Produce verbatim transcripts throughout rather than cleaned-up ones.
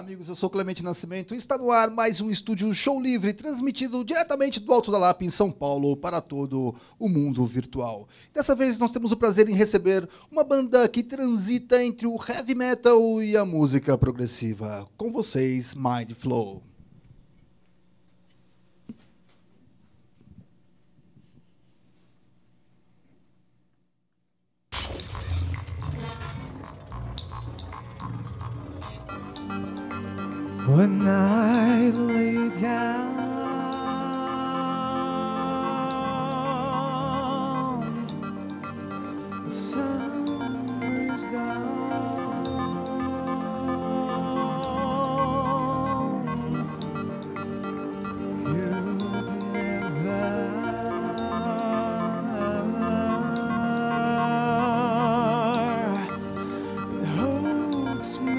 amigos, eu sou Clemente Nascimento e está no ar mais um Estúdio Show Livre, transmitido diretamente do Alto da Lapa, em São Paulo, para todo o mundo virtual. Dessa vez nós temos o prazer em receber uma banda que transita entre o heavy metal e a música progressiva. Com vocês, Mindflow. When I lay down, the sun is down. You've never, it holds me.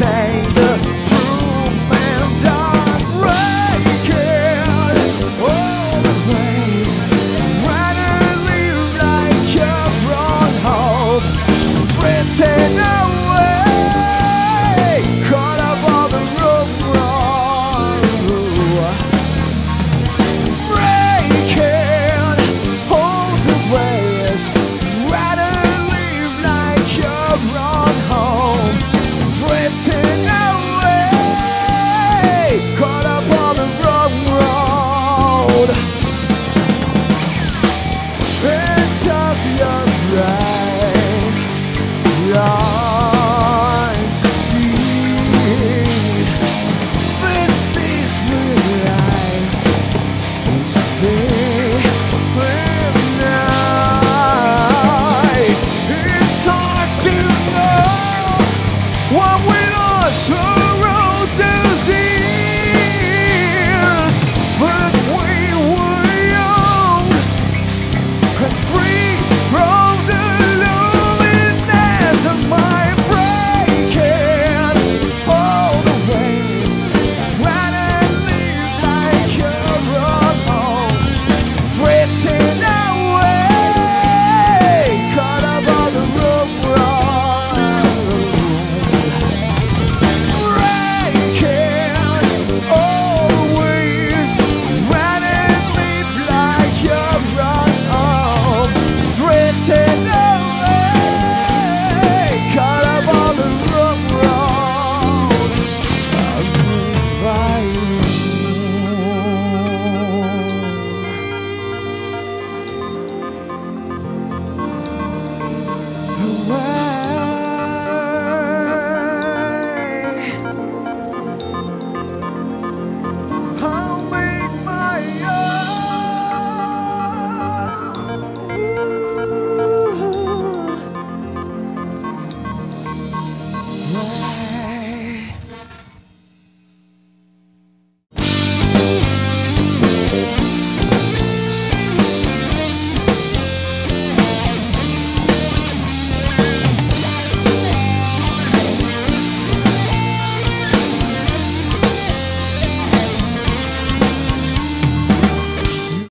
Say no.